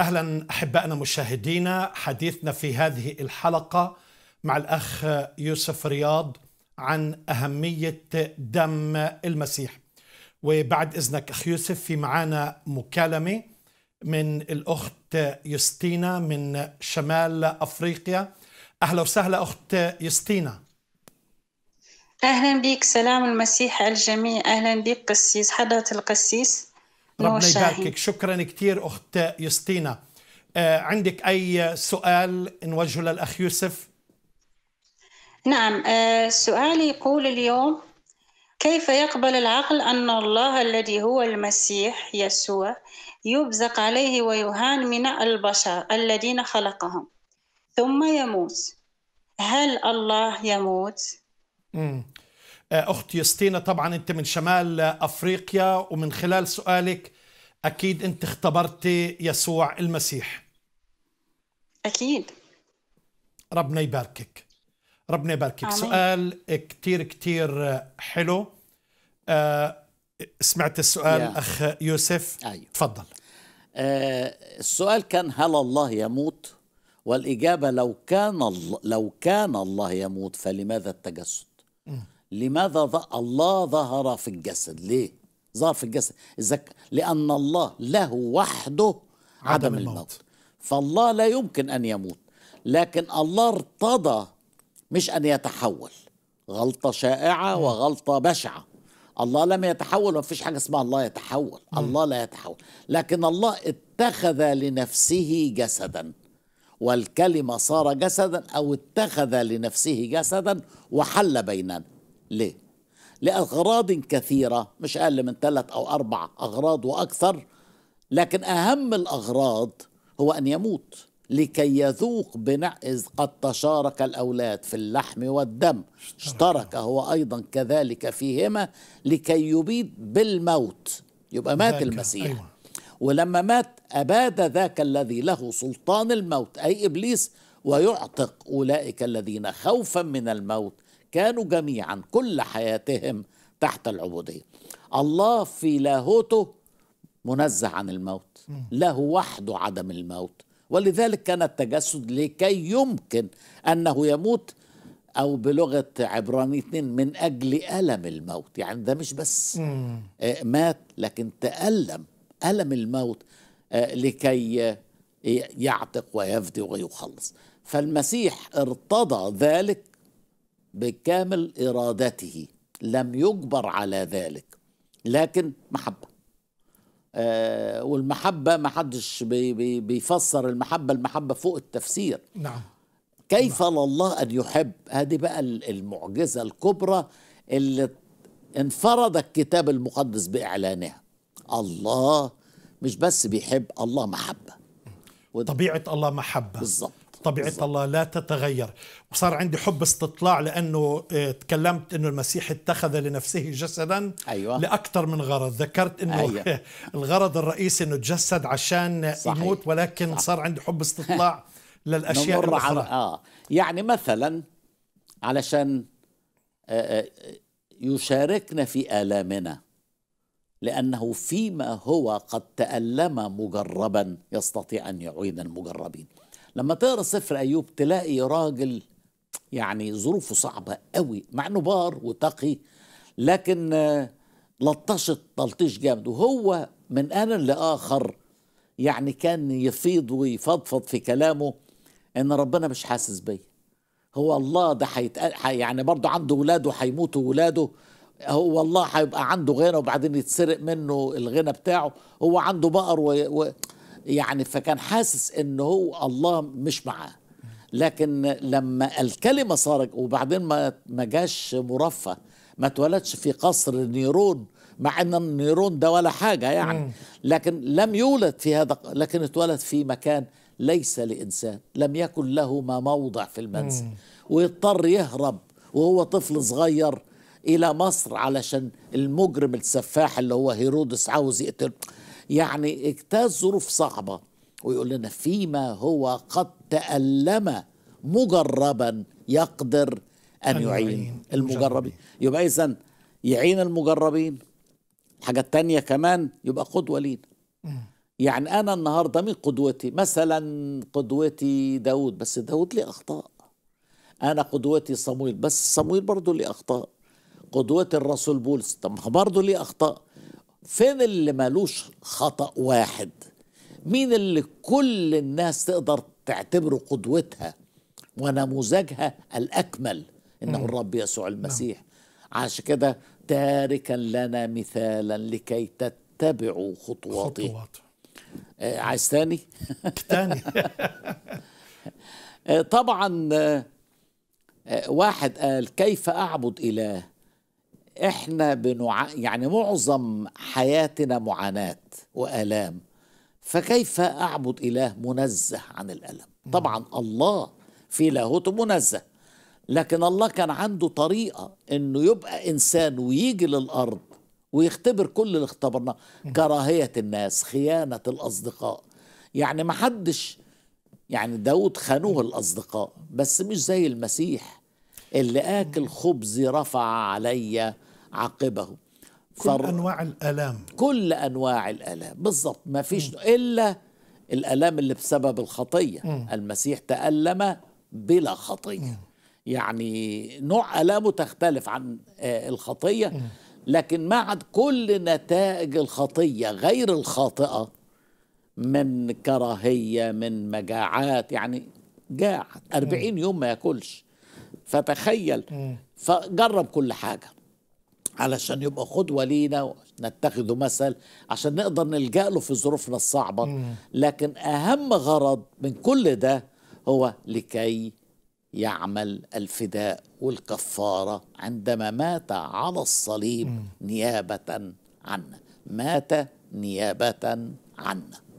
أهلا أحبائنا مشاهدينا، حديثنا في هذه الحلقة مع الأخ يوسف رياض عن أهمية دم المسيح. وبعد إذنك أخ يوسف في معانا مكالمة من الأخت يوستينا من شمال أفريقيا. أهلا وسهلا أخت يوستينا. أهلا بك، سلام المسيح على الجميع. أهلا بك قسيس، حضرة القسيس ربنا يباركك. شكرا كثير أخت يوستينا. عندك أي سؤال نوجه للأخ يوسف؟ نعم، سؤالي يقول اليوم: كيف يقبل العقل أن الله الذي هو المسيح يسوع يبزق عليه ويهان من البشر الذين خلقهم ثم يموت؟ هل الله يموت؟ أختي يوستينا، طبعا أنت من شمال أفريقيا، ومن خلال سؤالك أكيد أنت اختبرتي يسوع المسيح. أكيد. ربنا يباركك، ربنا يباركك. آمين. سؤال كتير كتير حلو. سمعت السؤال أخ يوسف؟ أيوه. تفضل. السؤال كان: هل الله يموت؟ والإجابة: لو كان الله يموت فلماذا التجسد؟ لماذا الله ظهر في الجسد؟ ليه ظهر في الجسد؟ لأن الله له وحده عدم الموت، فالله لا يمكن أن يموت. لكن الله ارتضى مش أن يتحول، غلطة شائعة وغلطة بشعة. الله لم يتحول، ومفيش حاجة اسمها الله يتحول، الله لا يتحول. لكن الله اتخذ لنفسه جسدا، والكلمة صار جسدا، أو اتخذ لنفسه جسدا وحل بيننا. ليه؟ لأغراض كثيرة، مش أقل من 3 أو 4 أغراض وأكثر. لكن أهم الأغراض هو أن يموت لكي يذوق إذ قد تشارك الأولاد في اللحم والدم، اشترك هو أيضا كذلك فيهما لكي يبيد بالموت. يبقى مات المسيح. أيوة. ولما مات أباد ذاك الذي له سلطان الموت، أي إبليس، ويعتق أولئك الذين خوفا من الموت كانوا جميعا كل حياتهم تحت العبودية. الله في لاهوته منزه عن الموت، له وحده عدم الموت، ولذلك كان التجسد لكي يمكن أنه يموت، أو بلغة عبراني 2 من أجل ألم الموت. يعني ده مش بس مات، لكن تألم ألم الموت لكي يعتق ويفدي ويخلص. فالمسيح ارتضى ذلك بكامل إرادته، لم يجبر على ذلك، لكن محبة. والمحبة ما حدش بيفسر المحبة، المحبة فوق التفسير. نعم. كيف لله أن يحب؟ هذه بقى المعجزة الكبرى اللي انفرد الكتاب المقدس بإعلانها. الله مش بس بيحب، الله محبة. طبيعة الله محبة. بالظبط. طبيعة الله لا تتغير. وصار عندي حب استطلاع، لأنه تكلمت أنه المسيح اتخذ لنفسه جسدا. أيوة. لأكثر من غرض، ذكرت أنه أيوة. الغرض الرئيسي أنه تجسد عشان صحيح. يموت، ولكن صح. صار عندي حب استطلاع للأشياء الأخرى. يعني مثلا علشان يشاركنا في آلامنا، لأنه فيما هو قد تألم مجربا يستطيع أن يعين المجربين. لما تقرأ سفر أيوب تلاقي راجل يعني ظروفه صعبة قوي، مع إنه بار وتقي، لكن لطشت تلطيش جامد، وهو من آن لآخر يعني كان يفيض ويفضفض في كلامه إن ربنا مش حاسس بيا. هو الله ده يعني برضه عنده ولاده، هيموتوا ولاده، هو الله هيبقى عنده غنى وبعدين يتسرق منه الغنى بتاعه، هو عنده بقر يعني فكان حاسس إنه هو الله مش معاه. لكن لما الكلمة صارت، وبعدين ما جاش مرفه، ما اتولدش في قصر نيرون، مع إن نيرون ده ولا حاجة يعني، لكن لم يولد في هذا، لكن اتولد في مكان ليس لإنسان، لم يكن له ما موضع في المنزل، ويضطر يهرب وهو طفل صغير إلى مصر علشان المجرم السفاح اللي هو هيرودس عاوز يقتله. يعني اجتاز ظروف صعبة، ويقول لنا فيما هو قد تألم مجربا يقدر أن يعين المجربين. يبقى إذن يعين المجربين. الحاجة التانية كمان يبقى قدوة لينا، يعني أنا النهاردة من قدوتي مثلا قدوتي داود، بس داود ليه أخطاء. أنا قدوتي صمويل، بس صمويل برضه ليه أخطاء. قدوتي الرسول بولس، طب برضه ليه أخطاء. فين اللي مالوش خطأ واحد؟ مين اللي كل الناس تقدر تعتبره قدوتها ونموذجها الأكمل؟ إنه الرب يسوع المسيح. عشان كده تاركا لنا مثالا لكي تتبعوا خطواته. عايز تاني؟ تاني. طبعا واحد قال كيف أعبد إله؟ إحنا يعني معظم حياتنا معاناة وآلام، فكيف أعبد إله منزه عن الألم؟ طبعا الله في لاهوته منزه، لكن الله كان عنده طريقة إنه يبقى إنسان ويجي للأرض ويختبر كل اللي اختبرناه، كراهية الناس، خيانة الأصدقاء. يعني ما حدش، يعني داود خانوه الأصدقاء، بس مش زي المسيح اللي آكل خبزي رفع علي عقبه. كل أنواع الآلام، كل أنواع الآلام بالظبط، ما فيش إلا الآلام اللي بسبب الخطية. المسيح تألم بلا خطية. يعني نوع آلامه تختلف عن الخطية، لكن مع كل نتائج الخطية غير الخاطئة من كراهية، من مجاعات، يعني جاع 40 يوم ما ياكلش، فتخيل. فجرب كل حاجة علشان يبقى قدوة لينا نتخذه مثل، عشان نقدر نلجأ له في ظروفنا الصعبة. لكن أهم غرض من كل ده هو لكي يعمل الفداء والكفارة عندما مات على الصليب نيابة عنا، مات نيابة عنا.